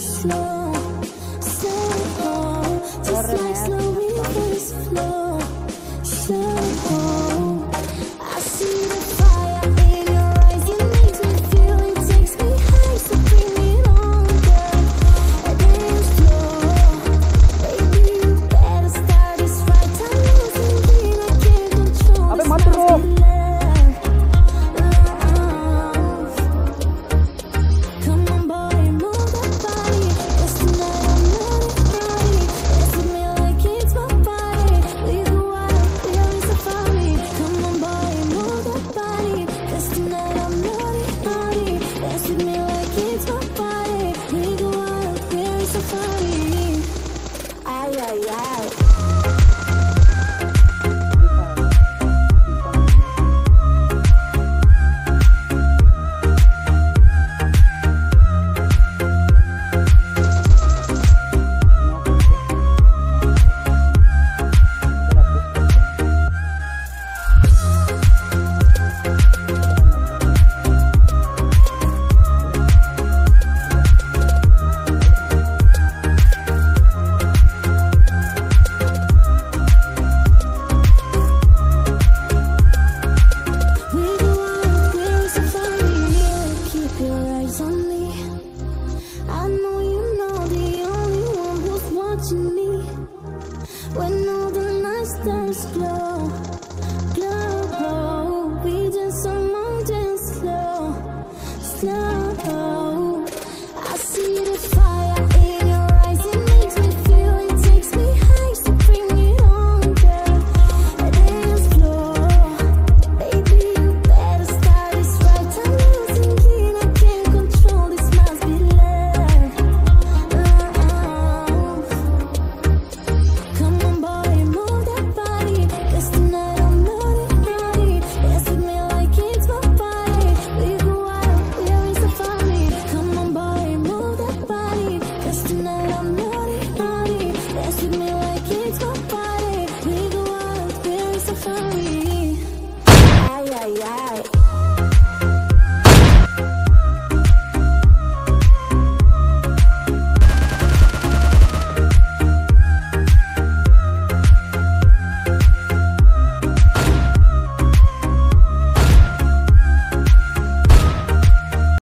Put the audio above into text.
Slow.